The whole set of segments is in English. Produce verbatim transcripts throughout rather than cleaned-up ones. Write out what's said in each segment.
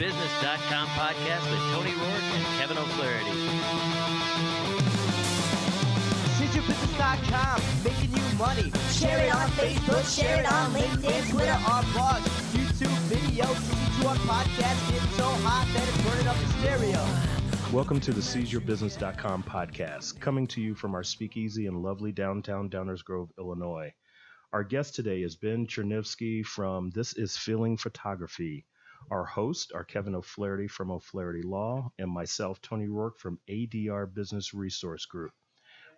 Seize Your Business dot com podcast with Tony Rourke and Kevin O'Flaherty. Seize Your Business dot com, making you money. Share it on Facebook, share it on LinkedIn, Twitter, on blogs, YouTube videos, listen to our podcast. It's so hot that it's burning up the stereo. Welcome to the Seize Your Business dot com podcast, coming to you from our speakeasy in lovely downtown Downers Grove, Illinois. Our guest today is Ben Chernivsky from This is Feeling Photography. Our hosts are Kevin O'Flaherty from O'Flaherty Law and myself, Tony Rourke, from A D R Business Resource Group.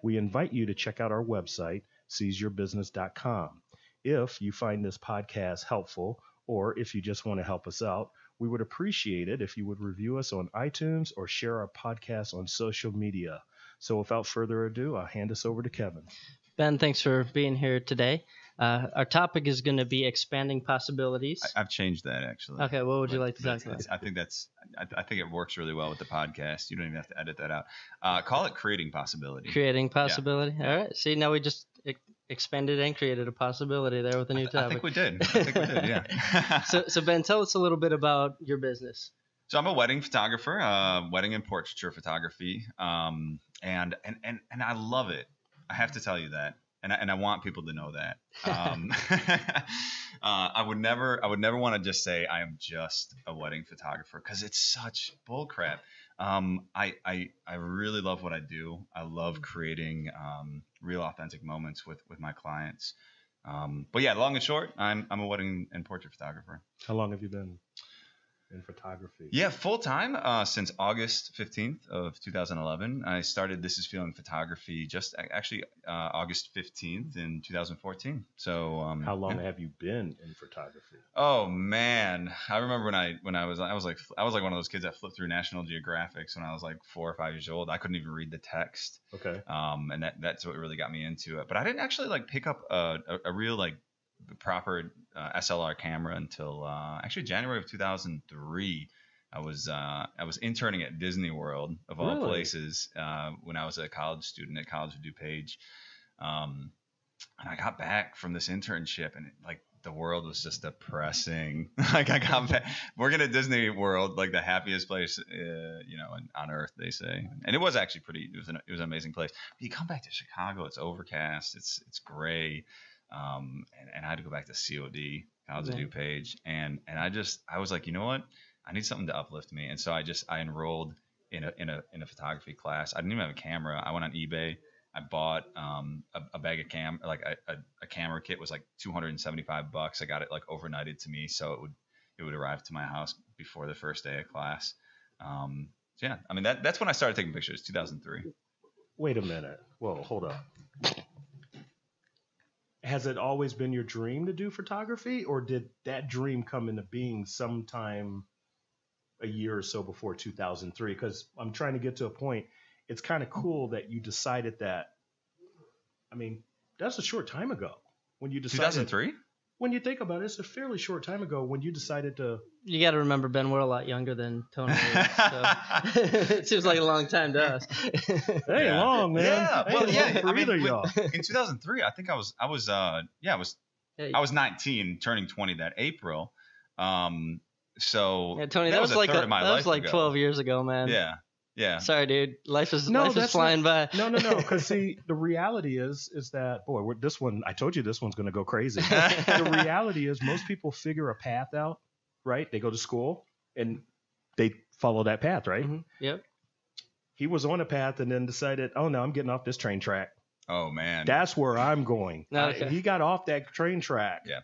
We invite you to check out our website, Seize Your Business dot com. If you find this podcast helpful, or if you just want to help us out, we would appreciate it if you would review us on iTunes or share our podcast on social media. So without further ado, I'll hand us over to Kevin. Ben, thanks for being here today. Uh, our topic is going to be expanding possibilities. I, I've changed that, actually. Okay, what would you like to talk about? I think that's. I, I think it works really well with the podcast. You don't even have to edit that out. Uh, call it creating possibility. Creating possibility. Yeah. All right. See, now we just it, expanded and created a possibility there with a new topic. I think we did. I think we did, yeah. so, so Ben, tell us a little bit about your business. So I'm a wedding photographer, uh, wedding and portraiture photography, um, and, and and and I love it. I have to tell you that, and I, and I want people to know that. Um, uh, I would never, I would never want to just say I am just a wedding photographer, because it's such bullcrap. Um, I, I, I really love what I do. I love creating, um, real authentic moments with, with my clients. Um, but yeah, long and short, I'm, I'm a wedding and portrait photographer. How long have you been in photography? Yeah. Full time, uh, since August fifteenth of two thousand eleven, I started This is Feeling Photography just actually, uh, August fifteenth in two thousand fourteen. So, um, how long yeah. have you been in photography? Oh man. I remember when I, when I was, I was like, I was like one of those kids that flipped through National Geographics when I was like four or five years old. I couldn't even read the text. Okay. Um, and that, that's what really got me into it. But I didn't actually like pick up a, a, a real like proper uh, S L R camera until uh, actually January of two thousand three. I was uh, I was interning at Disney World of all really? places uh, when I was a college student at College of DuPage, um, and I got back from this internship and it, like the world was just depressing. Like I got back working at Disney World, like the happiest place uh, you know on earth, they say, and it was actually pretty. It was an, it was an amazing place. But you come back to Chicago, it's overcast, it's it's gray. Um, and, and I had to go back to C O D, College of DuPage, and and I just I was like, you know what, I need something to uplift me, and so I just I enrolled in a in a in a photography class. I didn't even have a camera. I went on eBay. I bought um a, a bag of cam like a, a, a camera kit was like two hundred seventy-five bucks. I got it like overnighted to me, so it would it would arrive to my house before the first day of class. Um, so yeah, I mean that that's when I started taking pictures, two thousand three. Wait a minute. Whoa, hold up. Has it always been your dream to do photography, or did that dream come into being sometime a year or so before two thousand three? Because I'm trying to get to a point. It's kind of cool that you decided that. I mean, that's a short time ago when you decided. two thousand three? When you think about it, it's a fairly short time ago when you decided to. You got to remember, Ben, we're a lot younger than Tony is, so it seems like a long time to us. It ain't yeah. long, man. Yeah, well, yeah. I mean, y'all. In two thousand three, I think I was, I was, uh, yeah, I was, yeah. I was nineteen, turning twenty that April. Um, so yeah, Tony, that, that was, was like a third a, of my that life was like ago. twelve years ago, man. Yeah, yeah. Sorry, dude. Life is no, life is flying not, by. No, no, no. Because see, the reality is, is that boy, we're, this one. I told you this one's gonna go crazy. The reality is, most people figure a path out. Right? They go to school and they follow that path, right? Mm-hmm. Yep. He was on a path and then decided, oh, no, I'm getting off this train track. Oh, man. That's where I'm going. Okay. I, he got off that train track yeah.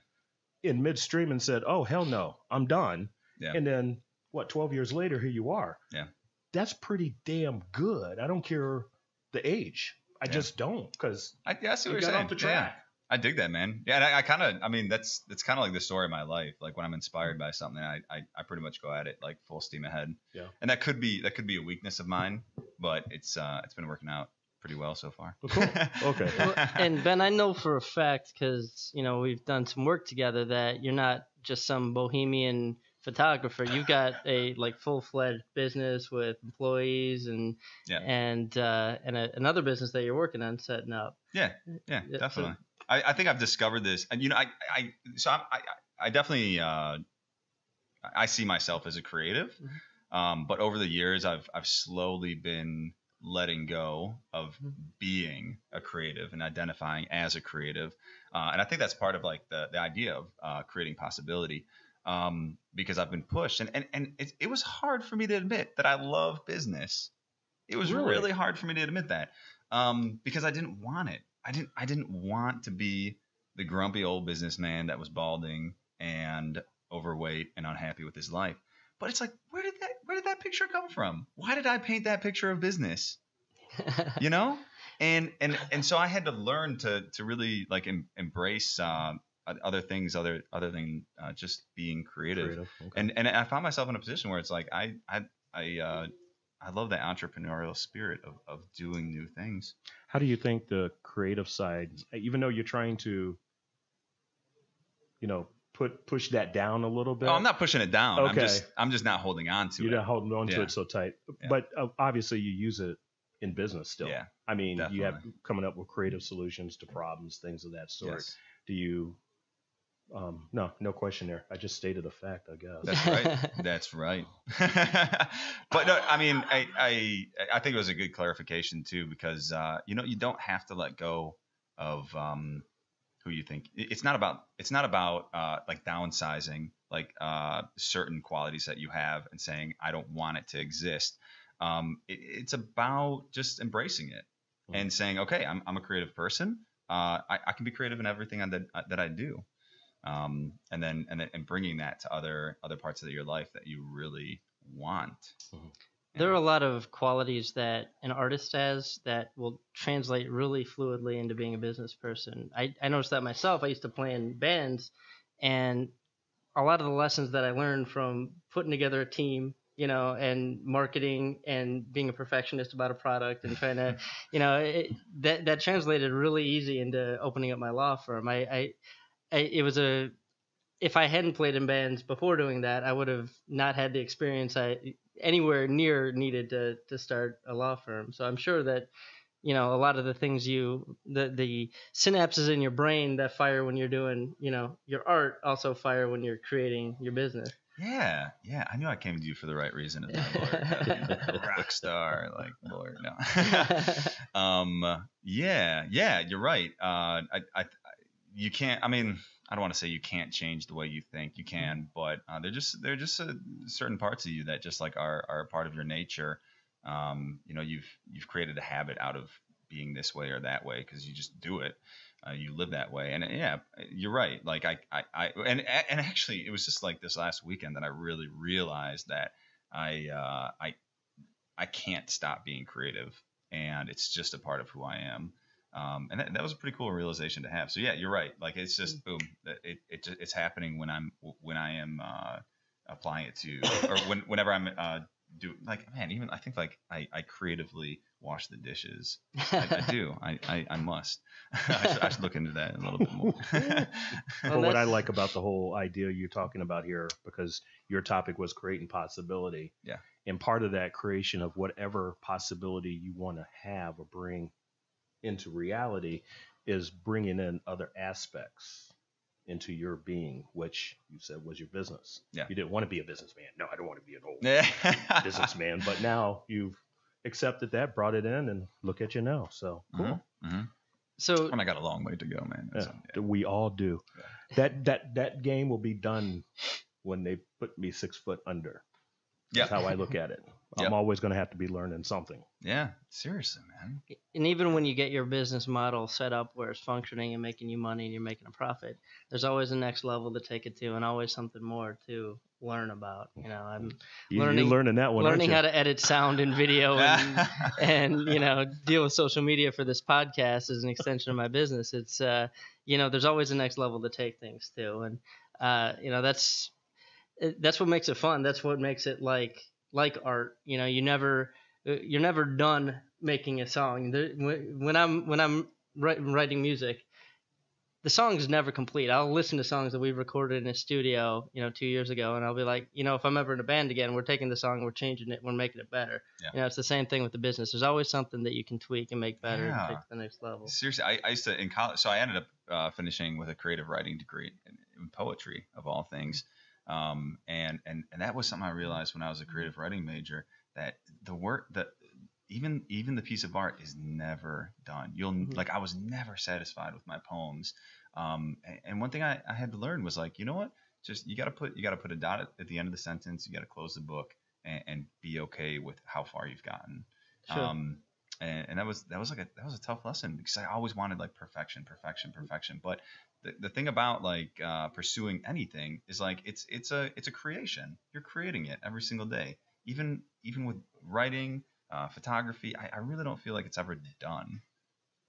in midstream and said, oh, hell no, I'm done. Yeah. And then, what, twelve years later, here you are. Yeah. That's pretty damn good. I don't care the age. I yeah. just don't, because I, I see what you you're got saying. Off the track. Yeah. I dig that, man. Yeah, and I, I kind of, I mean, that's that's kind of like the story of my life. Like when I'm inspired by something, I, I I pretty much go at it like full steam ahead. Yeah. And that could be that could be a weakness of mine, but it's uh it's been working out pretty well so far. Well, cool. Okay. Well, and Ben, I know for a fact, because you know we've done some work together, that you're not just some bohemian photographer. You've got a like full fledged business with employees and yeah. and uh, and a, another business that you're working on setting up. Yeah. Yeah. Definitely. So, I, I think I've discovered this, and you know, I, I, so I, I, I definitely uh, I see myself as a creative. Um, but over the years, I've, I've slowly been letting go of being a creative and identifying as a creative. Uh, and I think that's part of like the, the idea of uh, creating possibility, um, because I've been pushed. And, and, and it, it was hard for me to admit that I love business. It was really, really hard for me to admit that, um, because I didn't want it. I didn't, I didn't want to be the grumpy old businessman that was balding and overweight and unhappy with his life. But it's like, where did that, where did that picture come from? Why did I paint that picture of business? You know? And, and, and so I had to learn to, to really like em, embrace, um, uh, other things, other, other than, uh, just being creative. creative. Okay. And, and I found myself in a position where it's like, I, I, I, uh, I love that entrepreneurial spirit of, of doing new things. How do you think the creative side, even though you're trying to, you know, put, push that down a little bit? Oh, I'm not pushing it down. Okay. I'm just, I'm just not holding on to you're it. You're not holding on yeah. to it so tight, yeah. but uh, obviously you use it in business still. Yeah, I mean, definitely. You have coming up with creative solutions to problems, things of that sort. Yes. Do you, Um, no, no question there. I just stated a fact, I guess. That's right. That's right. But no, I mean, I, I, I think it was a good clarification too, because, uh, you know, you don't have to let go of, um, who you think. It's not about, it's not about, uh, like downsizing, like, uh, certain qualities that you have and saying, I don't want it to exist. Um, it, it's about just embracing it mm-hmm. and saying, okay, I'm, I'm a creative person. Uh, I, I can be creative in everything I, that, that I do. Um, and then, and then, and bringing that to other, other parts of your life that you really want. Mm-hmm. There are a lot of qualities that an artist has that will translate really fluidly into being a business person. I, I noticed that myself. I used to play in bands, and a lot of the lessons that I learned from putting together a team, you know, and marketing and being a perfectionist about a product and trying to, you know, it, that, that translated really easy into opening up my law firm. I, I, I, it was a, if I hadn't played in bands before doing that, I would have not had the experience I anywhere near needed to, to start a law firm. So I'm sure that, you know, a lot of the things you, the, the synapses in your brain that fire when you're doing, you know, your art also fire when you're creating your business. Yeah. Yeah. I knew I came to you for the right reason. As a rock star, like, Lord, no. um, yeah, yeah, you're right. Uh, I, I, You can't, I mean, I don't want to say you can't change the way you think. You can, but uh, they're just, they're just uh, certain parts of you that just like are, are a part of your nature. Um, you know, you've, you've created a habit out of being this way or that way because you just do it. Uh, you live that way. And yeah, you're right. Like I, I, I, and, and actually it was just like this last weekend that I really realized that I, uh, I, I can't stop being creative, and it's just a part of who I am. Um, and that, that was a pretty cool realization to have. So yeah, you're right. Like it's just boom, it, it it's happening when I'm when I am uh, applying it to, or when whenever I'm uh, do like man, even I think like I, I creatively wash the dishes. I, I do. I I, I must. I, should, I should look into that a little bit more. Well, what I like about the whole idea you're talking about here, because your topic was creating possibility. Yeah. And part of that creation of whatever possibility you want to have or bring into reality is bringing in other aspects into your being, which you said was your business. Yeah. You didn't want to be a businessman. No, I don't want to be an old businessman, but now you've accepted that, brought it in, and look at you now. So cool. Mm-hmm. Mm-hmm. So, and I got a long way to go, man. Yeah, yeah. We all do. Yeah. That, that, that game will be done when they put me six foot under. That's yep. how I look at it. I'm yep. always going to have to be learning something. Yeah, seriously, man. And even when you get your business model set up where it's functioning and making you money and you're making a profit, there's always the next level to take it to, and always something more to learn about. You know, I'm you, learning, you're learning that one. Learning how to edit sound and video, and, and you know, deal with social media for this podcast is an extension of my business. It's uh, you know, there's always the next level to take things to, and uh, you know, that's. That's what makes it fun. That's what makes it like like art. You know, you never you're never done making a song. When I'm when I'm writing music, the song's never complete. I'll listen to songs that we recorded in a studio, you know, two years ago, and I'll be like, you know, if I'm ever in a band again, we're taking the song, we're changing it, we're making it better. Yeah. You know, it's the same thing with the business. There's always something that you can tweak and make better yeah. and take to the next level. Seriously, I, I used to in college, so I ended up uh, finishing with a creative writing degree in, in poetry of all things. Um, and, and, and that was something I realized when I was a creative writing major, that the work that even, even the piece of art is never done. You'll mm-hmm. like, I was never satisfied with my poems. Um, and, and one thing I, I had to learn was like, you know what, just, you gotta put, you gotta put a dot at, at the end of the sentence. You gotta close the book and, and be okay with how far you've gotten. Sure. Um, and, and that was, that was like a, that was a tough lesson, because I always wanted like perfection, perfection, perfection. But The, the thing about like uh, pursuing anything is like it's it's a it's a creation. You're creating it every single day. Even even with writing, uh, photography, I, I really don't feel like it's ever done.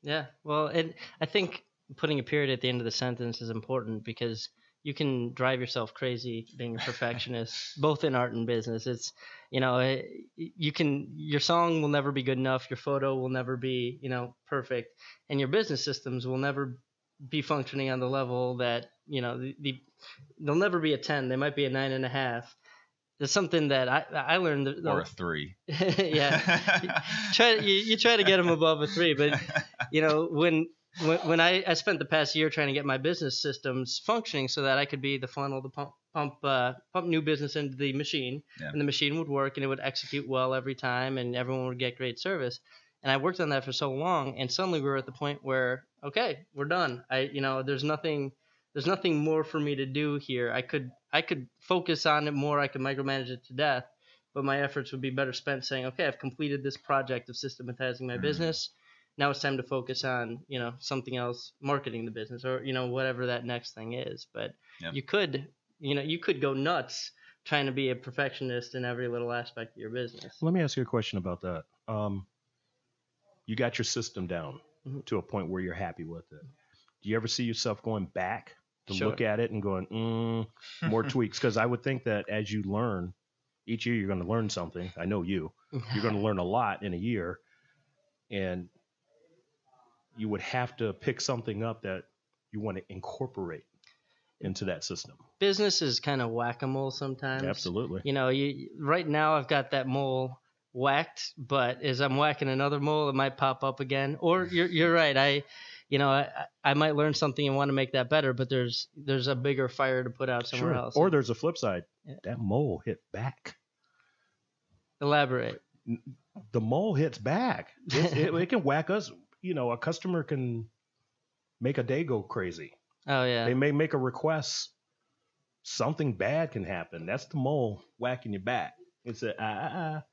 Yeah, well, and I think putting a period at the end of the sentence is important, because you can drive yourself crazy being a perfectionist, both in art and business. It's, you know, you can, your song will never be good enough, your photo will never be, you know, perfect, and your business systems will never be functioning on the level that, you know, the, the they'll never be a ten. They might be a nine and a half. There's something that I I learned. That, or a three. Yeah. you, try, you, you try to get them above a three. But, you know, when when, when I, I spent the past year trying to get my business systems functioning so that I could be the funnel to pump pump, uh, pump new business into the machine. Yeah. And the machine would work and it would execute well every time and everyone would get great service. And I worked on that for so long, and suddenly we were at the point where, okay, we're done. I, you know, there's nothing, there's nothing more for me to do here. I could, I could focus on it more. I could micromanage it to death, but my efforts would be better spent saying, okay, I've completed this project of systematizing my mm-hmm. business. Now it's time to focus on, you know, something else, marketing the business, or, you know, whatever that next thing is. But yep. you could, you know, you could go nuts trying to be a perfectionist in every little aspect of your business. Let me ask you a question about that. Um, You got your system down mm-hmm. to a point where you're happy with it. Do you ever see yourself going back to sure. look at it and going, mm, more tweaks? Because I would think that as you learn, each year you're going to learn something. I know you. You're going to learn a lot in a year. And you would have to pick something up that you want to incorporate into that system. Business is kind of whack-a-mole sometimes. Absolutely. You know, you right now I've got that mole whacked, but as I'm whacking another mole, it might pop up again. Or you're you're right. I, you know, I, I might learn something and want to make that better, but there's there's a bigger fire to put out somewhere sure. else. Or there's a flip side. Yeah. That mole hit back. Elaborate. The mole hits back. It, it, it can whack us. You know, a customer can make a day go crazy. Oh yeah. They may make a request. Something bad can happen. That's the mole whacking you back. It's a ah ah ah.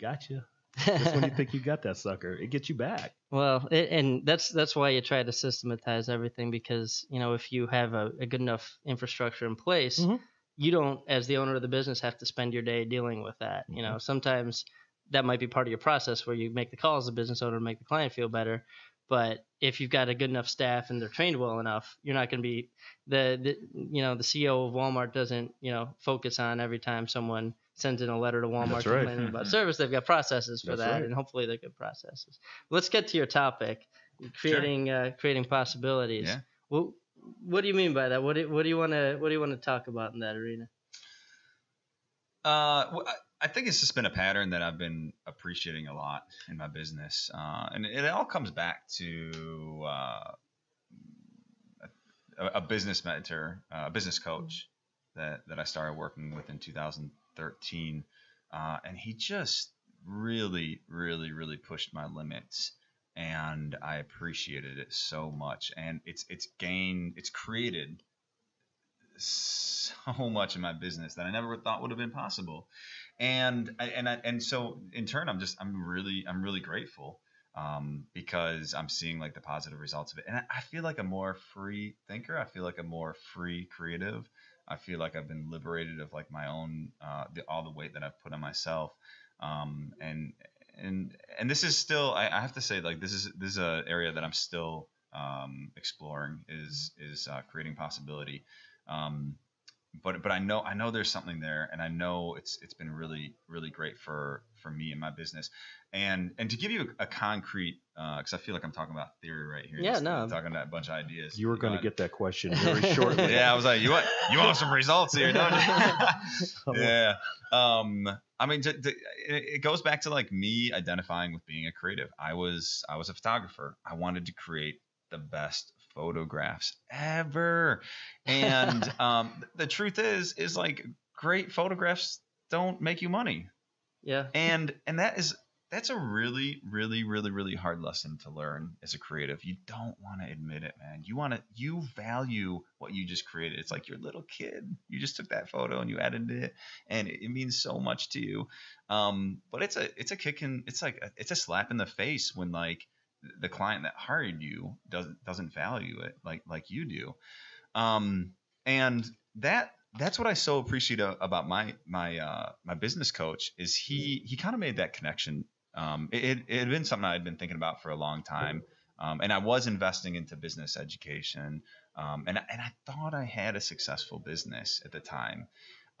Gotcha. That's when you think you got that sucker. It gets you back. Well, it, and that's that's why you try to systematize everything, because, you know, if you have a, a good enough infrastructure in place, mm-hmm. you don't, as the owner of the business, have to spend your day dealing with that. Mm-hmm. You know, sometimes that might be part of your process where you make the call as a business owner to make the client feel better. But if you've got a good enough staff and they're trained well enough, you're not going to be the, the, you know, the C E O of Walmart doesn't, you know, focus on every time someone sends in a letter to Walmart right. complaining about service. They've got processes for That's that, right. and hopefully they're good processes. Let's get to your topic, creating sure. uh, creating possibilities. Yeah. Well, what do you mean by that? What do what do you want to what do you want to talk about in that arena? Uh, well, I, I think it's just been a pattern that I've been appreciating a lot in my business, uh, and it, it all comes back to uh, a, a business mentor, uh, a business coach that that I started working with in two thousand thirteen, uh, and he just really, really, really pushed my limits, and I appreciated it so much. And it's it's gained, it's created so much in my business that I never thought would have been possible. And and I, and so in turn, I'm just I'm really I'm really grateful um, because I'm seeing like the positive results of it, and I, I feel like a more free thinker. I feel like a more free creative. I feel like I've been liberated of like my own uh, the, all the weight that I've put on myself, um, and and and this is still I, I have to say like this is this is an area that I'm still um, exploring is is uh, creating possibility. Um, but, but I know, I know there's something there, and I know it's, it's been really, really great for, for me and my business. And, and to give you a, a concrete, uh, cause I feel like I'm talking about theory right here. Yeah, no. I'm talking about a bunch of ideas. You were going to get that question very shortly. Yeah. I was like, you want, you want some results here, don't you? Yeah. Um, I mean, to, to, it goes back to like me identifying with being a creative. I was, I was a photographer. I wanted to create the best photographs ever. And um, the truth is, is like great photographs don't make you money. Yeah. And, and that is, that's a really, really, really, really hard lesson to learn as a creative. You don't want to admit it, man. You want to, you value what you just created. It's like your little kid. You just took that photo and you edited it, and it, it means so much to you. Um, but it's a, it's a kick in, it's like, a, it's a slap in the face when like the client that hired you doesn't, doesn't value it like, like you do. Um, and that, that's what I so appreciate about my, my, uh, my business coach is he, he kind of made that connection. Um, it, it had been something I had been thinking about for a long time. Um, and I was investing into business education. Um, and, and I thought I had a successful business at the time.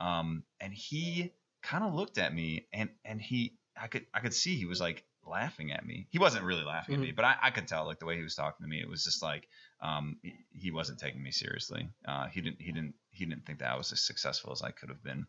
Um, and he kind of looked at me and, and he, I could, I could see he was like laughing at me. He wasn't really laughing mm-hmm. at me, but I, I could tell like the way he was talking to me, it was just like, um, he, he wasn't taking me seriously. Uh, he didn't, he didn't, he didn't think that I was as successful as I could have been.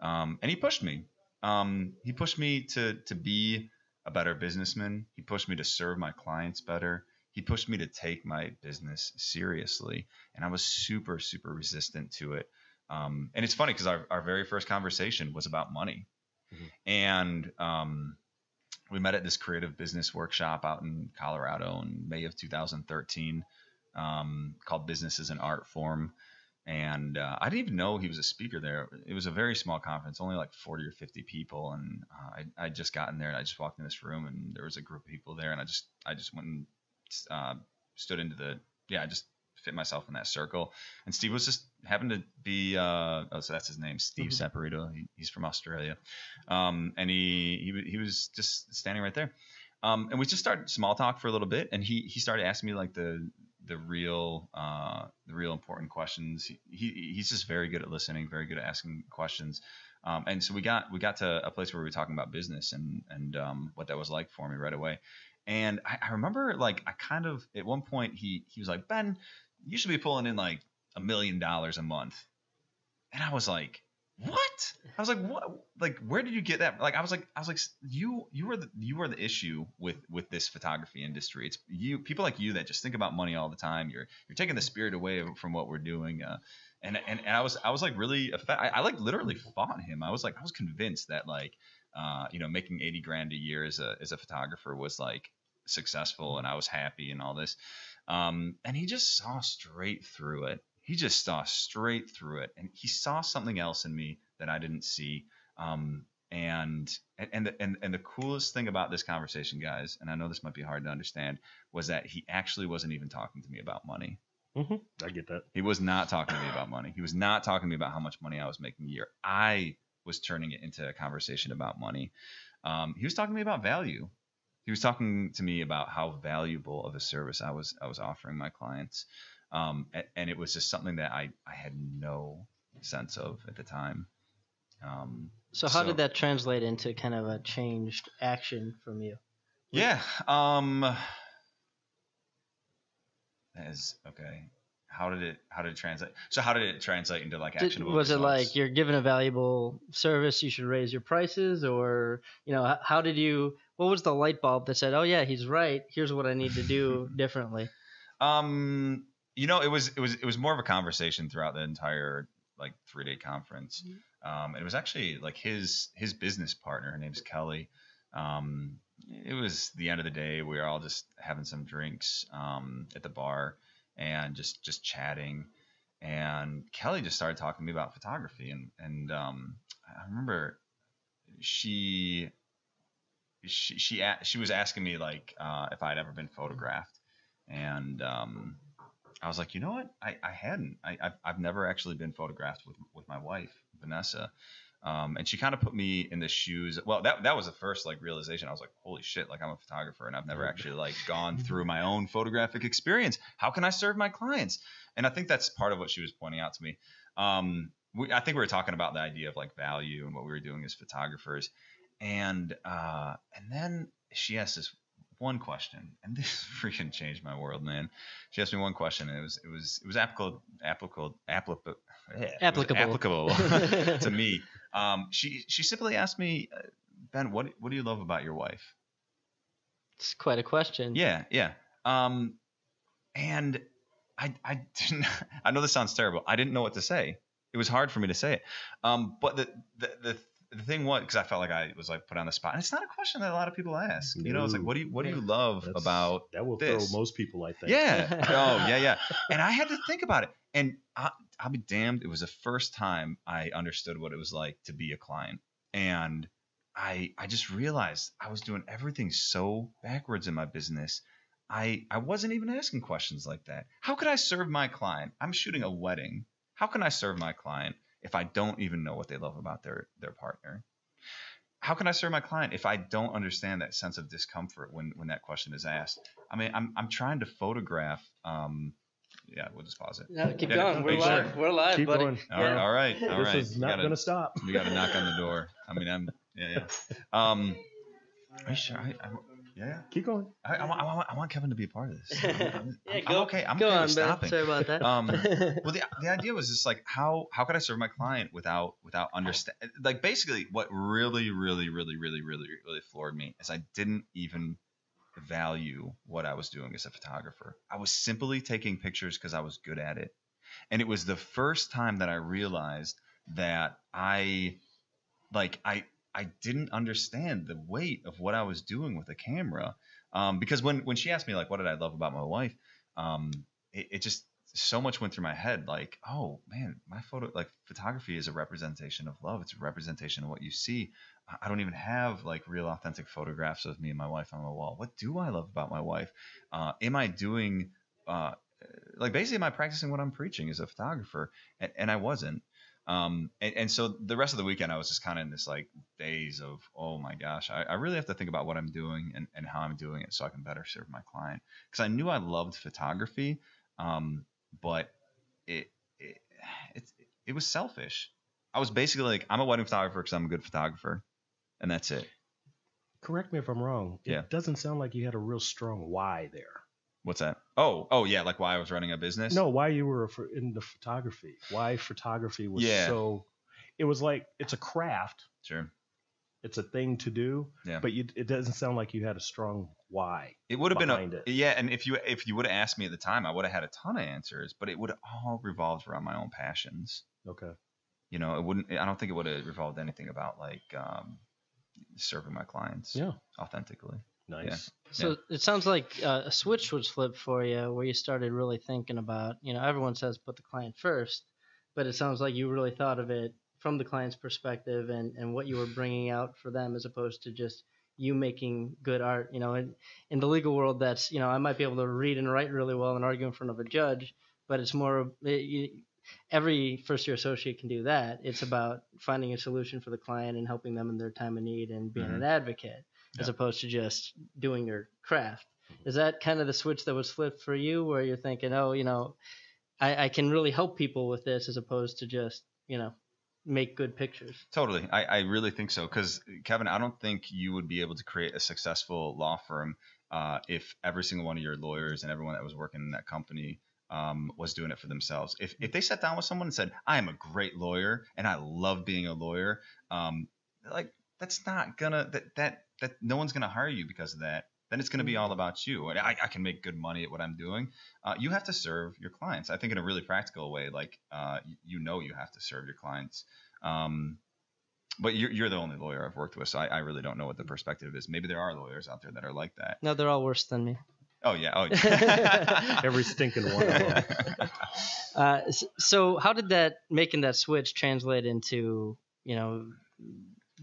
Um, and he pushed me. Um, he pushed me to, to be a better businessman. He pushed me to serve my clients better. He pushed me to take my business seriously. And I was super, super resistant to it. Um, and it's funny because our, our very first conversation was about money. Mm-hmm. And, um, we met at this creative business workshop out in Colorado in May of two thousand thirteen, um, called Business as an Art Form. And uh, I didn't even know he was a speaker there. It was a very small conference, only like forty or fifty people. And uh, I I'd just gotten there and I just walked in this room and there was a group of people there. And I just I just went and uh, stood into the yeah I just fit myself in that circle. And Steve was just happened to be uh, oh so that's his name, Steve mm-hmm. Separito. He, he's from Australia, um, and he, he he was just standing right there, um, and we just started small talk for a little bit. And he he started asking me like the the real uh, the real important questions. He, he he's just very good at listening, very good at asking questions. Um, and so we got we got to a place where we were talking about business and and um, what that was like for me right away. And I, I remember like I kind of at one point he he was like, Ben, you should be pulling in like a million dollars a month. And I was like, what? I was like, what? Like, where did you get that? Like, I was like, I was like, you, you were the, you were the issue with, with this photography industry. It's you, people like you that just think about money all the time. You're, you're taking the spirit away from what we're doing. Uh, and, and, and I was, I was like really, I, I like literally fought him. I was like, I was convinced that like, uh, you know, making eighty grand a year as a, as a photographer was like successful and I was happy and all this. Um, and he just saw straight through it. He just saw straight through it. And he saw something else in me that I didn't see. Um, and, and, the, and, and the coolest thing about this conversation, guys, and I know this might be hard to understand, was that he actually wasn't even talking to me about money. Mm-hmm. I get that. He was not talking to me about money. He was not talking to me about how much money I was making a year. I was turning it into a conversation about money. Um, he was talking to me about value. He was talking to me about how valuable of a service I was I was offering my clients, um, and, and it was just something that I, I had no sense of at the time. Um, so how so, did that translate into kind of a changed action from you? Yeah. Um, that is okay. How did it how did it translate? So how did it translate into like actionable results? Was it like you're given a valuable service, you should raise your prices, or you know how did you? What was the light bulb that said, "Oh yeah, he's right. Here's what I need to do differently." Um, you know, it was it was it was more of a conversation throughout the entire like three day conference. Mm-hmm. Um, it was actually like his his business partner. Her name's Kelly. Um, it was the end of the day. We were all just having some drinks um, at the bar and just just chatting. And Kelly just started talking to me about photography. And and um, I remember she. She she she was asking me like uh, if I'd ever been photographed, and um, I was like, you know what, I, I hadn't. I I've, I've never actually been photographed with with my wife Vanessa, um, and she kind of put me in the shoes. Well, that that was the first like realization. I was like, holy shit, like I'm a photographer and I've never actually like gone through my own photographic experience. How can I serve my clients? And I think that's part of what she was pointing out to me. Um, we, I think we were talking about the idea of like value and what we were doing as photographers. And, uh, and then she asked this one question, and this freaking changed my world, man. She asked me one question, and it was, it was, it was applicable, applicable, applicable, applicable to me. Um, she, she simply asked me, Ben, what, what do you love about your wife? It's quite a question. Yeah. Yeah. Um, and I, I didn't, I know this sounds terrible. I didn't know what to say. It was hard for me to say it. Um, but the, the, the, the thing was, cause I felt like I was like put on the spot, and it's not a question that a lot of people ask, you know, it's like, what do you, what do you love That's, about that will this? Throw most people, I think. Yeah. Oh yeah. Yeah. And I had to think about it, and I, I'll be damned. It was the first time I understood what it was like to be a client. And I, I just realized I was doing everything so backwards in my business. I, I wasn't even asking questions like that. How could I serve my client? I'm shooting a wedding. How can I serve my client if I don't even know what they love about their, their partner? How can I serve my client if I don't understand that sense of discomfort when, when that question is asked? I mean, I'm, I'm trying to photograph. Um, yeah, we'll just pause it. No, keep yeah, going. We're live. Sure. We're live, keep buddy. Going. All, yeah. all right. All right. This is not going to stop. We got to knock on the door. I mean, I'm, yeah, yeah. Um, are you sure? I, I, Yeah, keep going. I, I, want, I, want, I want Kevin to be a part of this. I'm, I'm, yeah, go, I'm okay. I'm go okay on, with stopping. Sorry about that. Um, well, the, the idea was just like, how how could I serve my client without without understand? Like basically, what really, really, really, really, really, really floored me is I didn't even value what I was doing as a photographer. I was simply taking pictures because I was good at it, and it was the first time that I realized that I, like I. I didn't understand the weight of what I was doing with a camera. Um, because when, when she asked me, like, what did I love about my wife? Um, it, it just so much went through my head. Like, oh man, my photo, like photography is a representation of love. It's a representation of what you see. I don't even have like real authentic photographs of me and my wife on the wall. What do I love about my wife? Uh, am I doing, uh, like basically am I practicing what I'm preaching as a photographer? And, and I wasn't. Um, and, and so the rest of the weekend, I was just kind of in this like daze of, oh my gosh, I, I really have to think about what I'm doing and, and how I'm doing it so I can better serve my client. Cause I knew I loved photography. Um, but it, it, it, it was selfish. I was basically like, I'm a wedding photographer cause I'm a good photographer, and that's it. Correct me if I'm wrong. It yeah. doesn't sound like you had a real strong why there. What's that? Oh, oh yeah. Like why I was running a business? No, why you were in the photography. Why photography was yeah. so, it was like, it's a craft. Sure. It's a thing to do, yeah. but you, it doesn't sound like you had a strong why. It would have been, a, it. yeah. And if you, if you would have asked me at the time, I would have had a ton of answers, but it would have all revolved around my own passions. Okay. You know, it wouldn't, I don't think it would have revolved anything about like, um, serving my clients yeah. authentically. Nice. Yeah. So yeah. it sounds like uh, a switch was flipped for you where you started really thinking about, you know, everyone says put the client first, but it sounds like you really thought of it from the client's perspective and, and what you were bringing out for them as opposed to just you making good art. You know, in, in the legal world, that's, you know, I might be able to read and write really well and argue in front of a judge, but it's more it, you, every first year associate can do that. It's about finding a solution for the client and helping them in their time of need and being mm-hmm. an advocate. As yeah. opposed to just doing your craft. Is that kind of the switch that was flipped for you where you're thinking, oh, you know, I, I can really help people with this as opposed to just, you know, make good pictures? Totally. I, I really think so. Because, Kevin, I don't think you would be able to create a successful law firm uh, if every single one of your lawyers and everyone that was working in that company um, was doing it for themselves. If, if they sat down with someone and said, I am a great lawyer and I love being a lawyer, um, like that's not going to – that that. that no one's going to hire you because of that. Then it's going to be all about you. And I, I can make good money at what I'm doing. Uh, you have to serve your clients. I think in a really practical way, like, uh, you, you know, you have to serve your clients. Um, but you're, you're the only lawyer I've worked with. So I, I really don't know what the perspective is. Maybe there are lawyers out there that are like that. No, they're all worse than me. Oh yeah. Oh yeah. Every stinking one of them. uh, so how did that making that switch translate into, you know,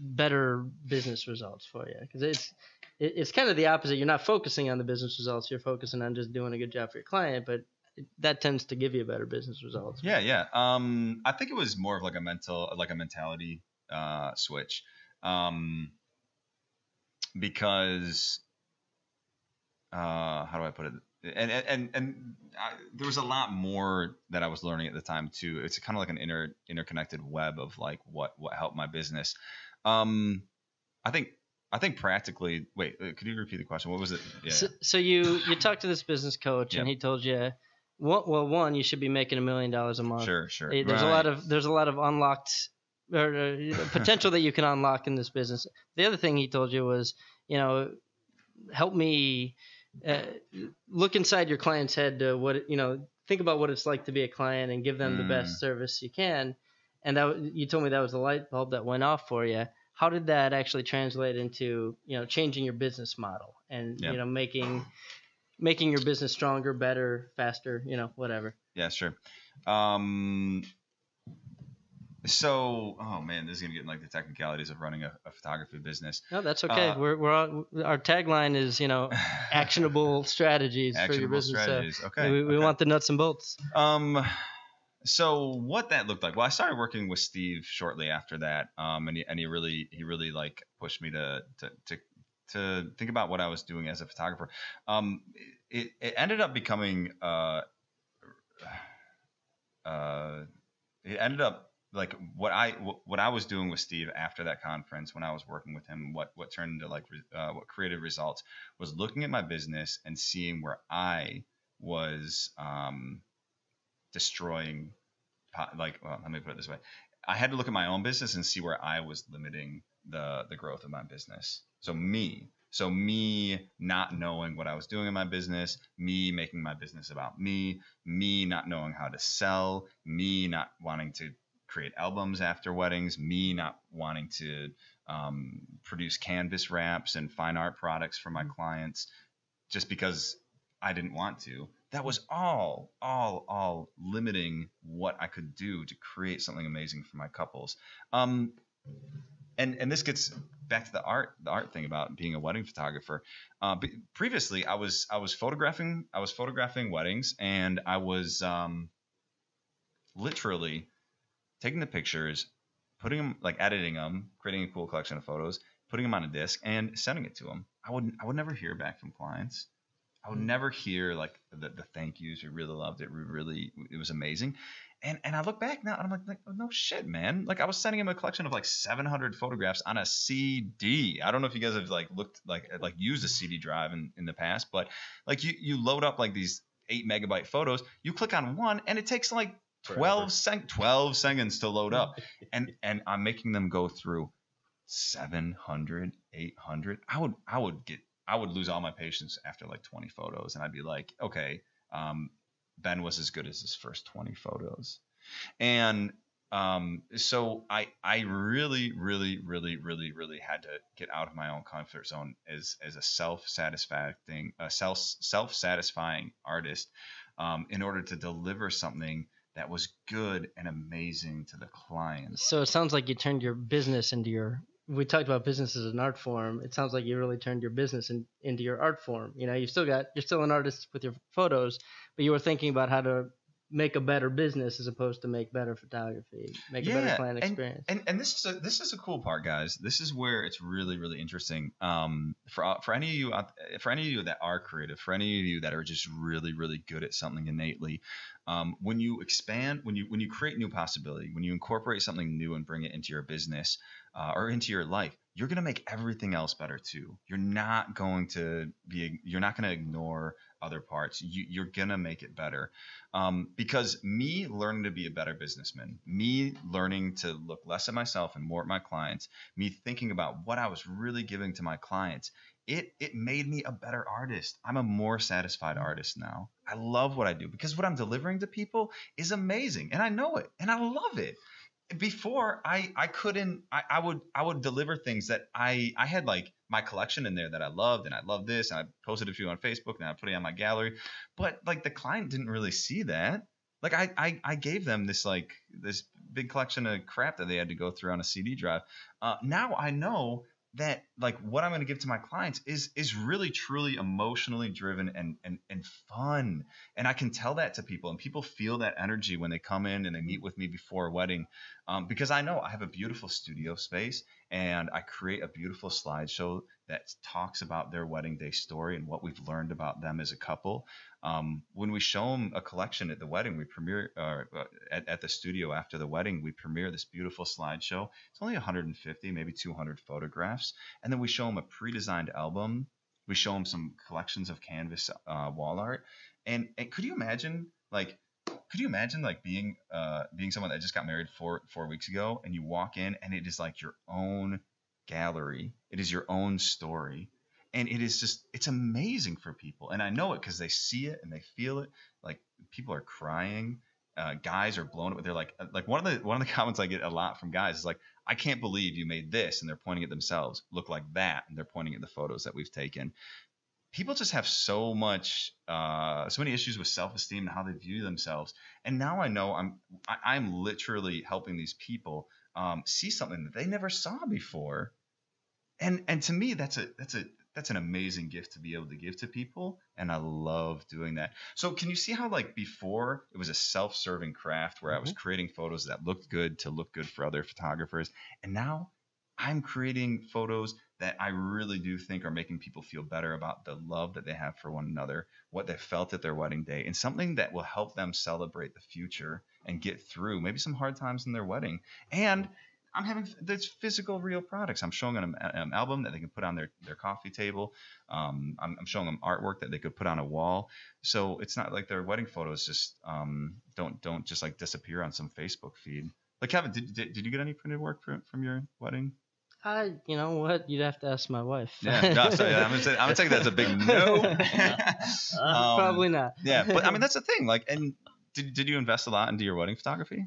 better business results for you? Because it's it's kind of the opposite. You're not focusing on the business results. You're focusing on just doing a good job for your client, but that tends to give you better business results. Yeah, yeah. Um, I think it was more of like a mental, like a mentality uh, switch, um, because uh, how do I put it? And and and I, there was a lot more that I was learning at the time too. It's kind of like an inter interconnected web of like what what helped my business. Um, I think, I think practically, wait, could you repeat the question? What was it? Yeah. So, so you, you talked to this business coach yep. and he told you, well, well, one, you should be making a million dollars a month. Sure. Sure. There's right. a lot of, there's a lot of unlocked or uh, potential that you can unlock in this business. The other thing he told you was, you know, help me, uh, look inside your client's head to what, you know, think about what it's like to be a client and give them mm. the best service you can. And that, you told me that was the light bulb that went off for you. How did that actually translate into, you know, changing your business model and, yep. you know, making, making your business stronger, better, faster, you know, whatever? Yeah, sure. Um, so, oh man, this is going to get in like the technicalities of running a, a photography business. No, that's okay. Uh, we're, we're all, our tagline is, you know, actionable strategies actionable for your business. Strategies. So okay. We, we okay. want the nuts and bolts. Um, So what that looked like? Well, I started working with Steve shortly after that, um, and he and he really he really like pushed me to to to, to think about what I was doing as a photographer. Um, it, it ended up becoming uh, uh, it ended up like what I what I was doing with Steve after that conference when I was working with him. What what turned into like uh, what created results was looking at my business and seeing where I was. Um, destroying like well, let me put it this way. I had to look at my own business and see where I was limiting the the growth of my business. So me, so me not knowing what I was doing in my business, me making my business about me, me not knowing how to sell, me not wanting to create albums after weddings, me not wanting to um, produce canvas wraps and fine art products for my clients just because I didn't want to. That was all, all, all limiting what I could do to create something amazing for my couples. Um, and and this gets back to the art, the art thing about being a wedding photographer. Uh, previously, I was I was photographing, I was photographing weddings, and I was um, literally taking the pictures, putting them, like editing them, creating a cool collection of photos, putting them on a disc, and sending it to them. I would I would never hear back from clients. I would never hear like the, the thank yous. We really loved it. We really, it was amazing. And and I look back now and I'm like, like oh, no shit, man. Like I was sending him a collection of like seven hundred photographs on a C D. I don't know if you guys have like looked like, like used a C D drive in, in the past, but like you, you load up like these eight megabyte photos, you click on one and it takes like twelve, sec- twelve seconds to load up. and, and I'm making them go through seven hundred, eight hundred. I would, I would get, I would lose all my patience after like twenty photos, and I'd be like, okay, um, Ben was as good as his first twenty photos. And um, so I, I really, really, really, really, really had to get out of my own comfort zone as, as a self-satisfying, a self, self-satisfying artist um, in order to deliver something that was good and amazing to the client. So it sounds like you turned your business into your... We talked about business as an art form. It sounds like you really turned your business in, into your art form. You know, you've still got, you're still an artist with your photos, but you were thinking about how to make a better business as opposed to make better photography, make yeah, a better client experience. And, and, and this is a, this is a cool part, guys. This is where it's really, really interesting. Um, for, for any of you, for any of you that are creative, for any of you that are just really, really good at something innately, um, when you expand, when you, when you create new possibility, when you incorporate something new and bring it into your business, Uh, or into your life, you're going to make everything else better too. You're not going to be, you're not going to ignore other parts. You, you're going to make it better. Um, because me learning to be a better businessman, me learning to look less at myself and more at my clients, me thinking about what I was really giving to my clients, it, it made me a better artist. I'm a more satisfied artist now. I love what I do because what I'm delivering to people is amazing and I know it and I love it. Before I, I couldn't, I, I would, I would deliver things that I, I had like my collection in there that I loved and I loved this and I posted a few on Facebook and I put it on my gallery, but like the client didn't really see that. Like I, I, I gave them this, like this big collection of crap that they had to go through on a C D drive. Uh, now I know that like what I'm going to give to my clients is, is really truly emotionally driven and, and, and fun. And I can tell that to people and people feel that energy when they come in and they meet with me before a wedding. Um, because I know I have a beautiful studio space and I create a beautiful slideshow that talks about their wedding day story and what we've learned about them as a couple. Um, when we show them a collection at the wedding, we premiere uh, at, at the studio after the wedding, we premiere this beautiful slideshow. It's only one hundred fifty, maybe two hundred photographs. And then we show them a pre-designed album. We show them some collections of canvas uh, wall art. And, and could you imagine like, could you imagine like being, uh, being someone that just got married four, four weeks ago and you walk in and it is like your own gallery. It is your own story. And it is just, it's amazing for people. And I know it because they see it and they feel it. Like people are crying. Uh, guys are blown up. They're like, like one of the, one of the comments I get a lot from guys is like, I can't believe you made this. And they're pointing at themselves, look like that. And they're pointing at the photos that we've taken. People just have so much, uh, so many issues with self-esteem and how they view themselves. And now I know I'm, I, I'm literally helping these people um, see something that they never saw before. And, and to me, that's a, that's a, that's an amazing gift to be able to give to people. And I love doing that. So can you see how, like, before it was a self-serving craft where mm-hmm. I was creating photos that looked good to look good for other photographers. And now I'm creating photos that I really do think are making people feel better about the love that they have for one another, what they felt at their wedding day, and something that will help them celebrate the future and get through maybe some hard times in their wedding. And I'm having there's physical, real products. I'm showing them an album that they can put on their, their coffee table. Um, I'm, I'm showing them artwork that they could put on a wall. So it's not like their wedding photos just um, don't don't just like disappear on some Facebook feed. Like, Kevin, did did, did you get any printed work from, from your wedding? Uh, you know what? You'd have to ask my wife. Yeah, no, sorry, I'm gonna say, I'm gonna take that as a big no. um, Probably not. Yeah, but I mean that's the thing. Like, and did did you invest a lot into your wedding photography?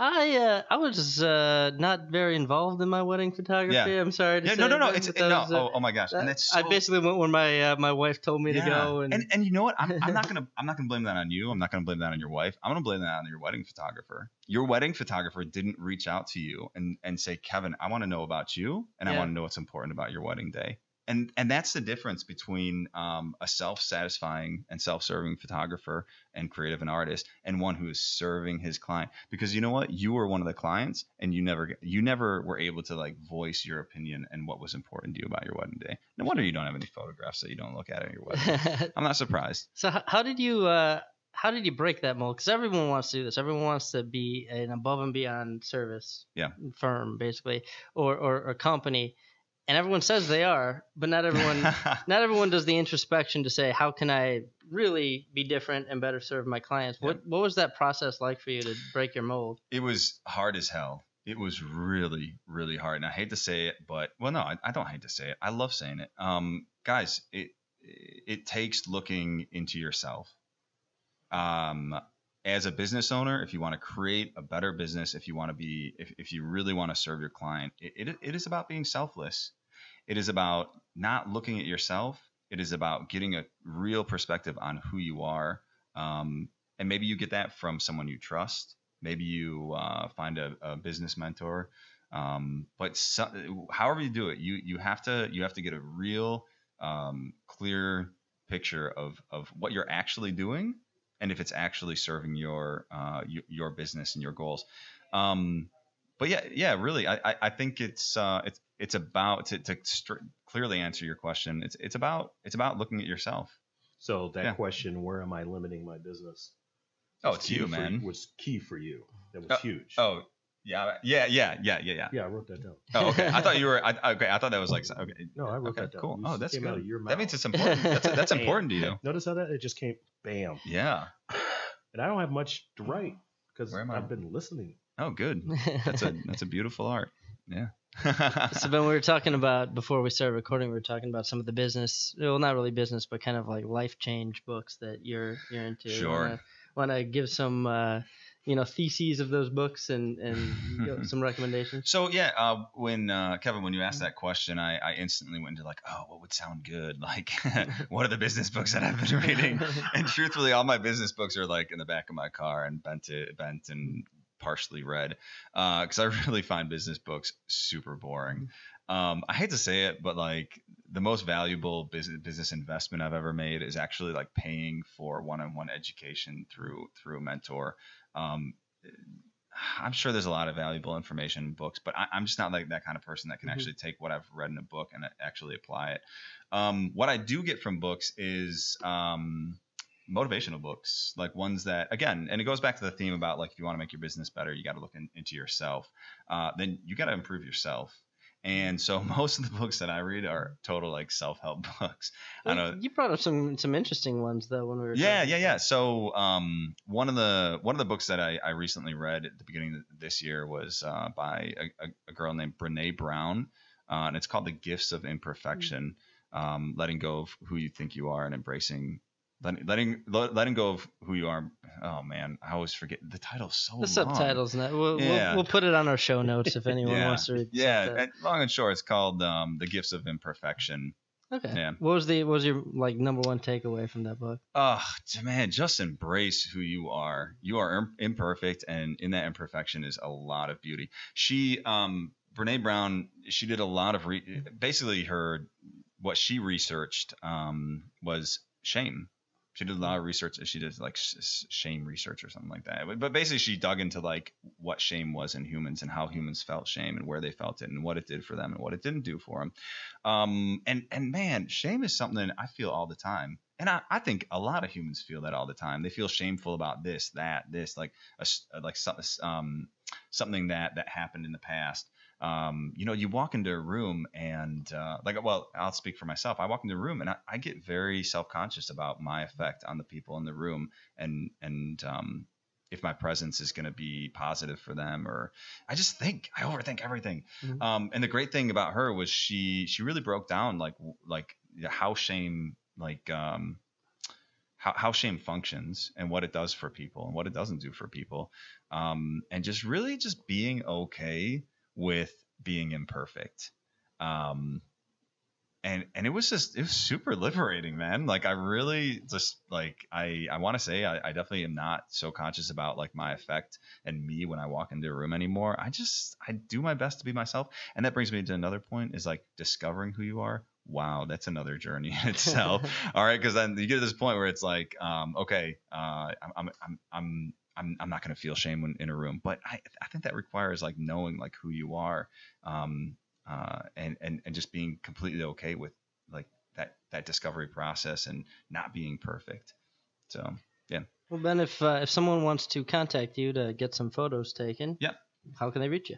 I uh, I was uh, not very involved in my wedding photography. Yeah. I'm sorry to yeah, say. No, no, no. It's, it, no. Was, uh, oh, oh my gosh. And that's so... I basically went when my uh, my wife told me yeah. to go. And... and and you know what? I'm, I'm not gonna I'm not gonna blame that on you. I'm not gonna blame that on your wife. I'm gonna blame that on your wedding photographer. Your wedding photographer didn't reach out to you and and say, Kevin, I want to know about you, and yeah. I want to know what's important about your wedding day. And and that's the difference between um, a self-satisfying and self-serving photographer and creative and artist and one who is serving his client. Because you know what? You were one of the clients and you never you never were able to like voice your opinion and what was important to you about your wedding day. No wonder you don't have any photographs that you don't look at at your wedding. I'm not surprised. So how did you uh, how did you break that mold? Because everyone wants to do this. Everyone wants to be an above and beyond service yeah. firm, basically, or, or, or company. And everyone says they are, but not everyone not everyone does the introspection to say, how can I really be different and better serve my clients? What, what was that process like for you to break your mold? It was hard as hell. It was really, really hard. And I hate to say it, but – well, no, I, I don't hate to say it. I love saying it. Um, guys, it, it takes looking into yourself. Um, as a business owner, if you want to create a better business, if you want to be – if if you really want to serve your client, it, it, it is about being selfless. It is about not looking at yourself. It is about getting a real perspective on who you are. Um, and maybe you get that from someone you trust. Maybe you uh, find a, a business mentor. Um, but so, however you do it, you you have to you have to get a real um, clear picture of of what you're actually doing and if it's actually serving your uh, your, your business and your goals. Um, but yeah, yeah, really, I I think it's uh, it's. It's about to, to st- clearly answer your question. It's it's about it's about looking at yourself. So that yeah. question, where am I limiting my business? Oh, it's you, man. For, was key for you. That was oh, huge. Oh, yeah, yeah, yeah, yeah, yeah, yeah. Yeah, I wrote that down. Oh, okay. I thought you were. I, okay, I thought that was like. Okay. No, I wrote okay, that down. Cool. Oh, that's good. That means it's important. That's that's important to you. Notice how that it just came. Bam. Yeah. And I don't have much to write because I've been listening. Oh, good. That's a that's a beautiful art. Yeah. So Ben, we were talking about before we started recording, we were talking about some of the business, well, not really business, but kind of like life change books that you're you're into. Sure. Want to give some, uh, you know, theses of those books and and you know, some recommendations. So yeah, uh, when uh, Kevin, when you asked that question, I, I instantly went into like, oh, what would sound good? Like, what are the business books that I've been reading? And truthfully, all my business books are like in the back of my car and bent it, bent and. partially read uh because I really find business books super boring. um I hate to say it, but like the most valuable business business investment I've ever made is actually like paying for one-on-one education through through a mentor. um I'm sure there's a lot of valuable information in books, but I, I'm just not like that kind of person that can mm-hmm. actually take what I've read in a book and actually apply it. Um what I do get from books is um motivational books, like ones that, again, and it goes back to the theme about like, if you want to make your business better, you got to look in, into yourself, uh, then you got to improve yourself. And so most of the books that I read are total like self-help books. Well, I know, you brought up some, some interesting ones though, when we were yeah, yeah, yeah. So, um, one of the, one of the books that I, I recently read at the beginning of this year was, uh, by a, a girl named Brené Brown, uh, and it's called The Gifts of Imperfection, mm-hmm. um, letting go of who you think you are and embracing Letting, letting letting go of who you are. Oh man, I always forget the title's so long. The subtitle's not. We'll, yeah. we'll we'll put it on our show notes if anyone yeah. wants to read. Yeah, long and short, it's called um, "The Gifts of Imperfection." Okay. Yeah. What was the what was your like number one takeaway from that book? Oh man, just embrace who you are. You are imperfect, and in that imperfection is a lot of beauty. She, um, Brené Brown, she did a lot of re- basically her what she researched um, was shame. She did a lot of research. She did like shame research or something like that. But basically, she dug into like what shame was in humans and how humans felt shame and where they felt it and what it did for them and what it didn't do for them. Um, and and man, shame is something I feel all the time. And I, I think a lot of humans feel that all the time. They feel shameful about this, that, this, like a, like some, um, something that that happened in the past. Um, you know, you walk into a room and, uh, like, well, I'll speak for myself. I walk into a room and I, I get very self-conscious about my effect on the people in the room and, and, um, if my presence is going to be positive for them, or I just think I overthink everything. Mm-hmm. Um, and the great thing about her was she, she really broke down like, like how shame, like, um, How, how shame functions and what it does for people and what it doesn't do for people. Um, and just really just being okay with being imperfect. Um, and, and it was just, it was super liberating, man. Like I really just like, I, I want to say, I, I definitely am not so conscious about like my effect and me when I walk into a room anymore. I just, I do my best to be myself. And that brings me to another point is like discovering who you are. Wow, that's another journey in itself. All right, because then you get to this point where it's like, um, okay, uh, I'm, I'm, I'm, I'm, I'm not going to feel shame when in a room, but I, I think that requires like knowing like who you are, um, uh, and and and just being completely okay with like that that discovery process and not being perfect. So yeah. Well, Ben, if uh, if someone wants to contact you to get some photos taken, yeah, how can they reach you?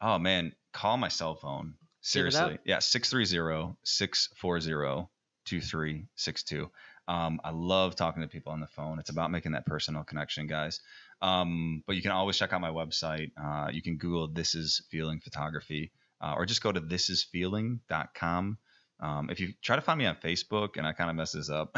Oh man, call my cell phone. Seriously. Yeah. six three zero, six four zero, two three six two. Um, I love talking to people on the phone. It's about making that personal connection, guys. Um, but you can always check out my website. Uh, you can Google This Is Feeling Photography, uh, or just go to this is feeling dot com. Um, if you try to find me on Facebook and I kind of mess this up,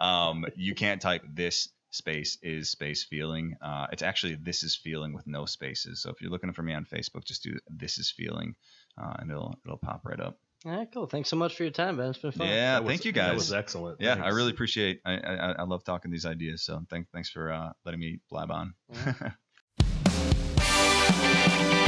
um, you can't type this space is space feeling. Uh, it's actually This Is Feeling with no spaces. So if you're looking for me on Facebook, just do This Is Feeling. Uh, and it'll it'll pop right up. All right, cool. Thanks so much for your time, Ben. It's been fun. Yeah, was, thank you guys. That was excellent. Yeah, thanks. I really appreciate. I, I I love talking these ideas. So thanks thanks for uh, letting me blab on. Yeah.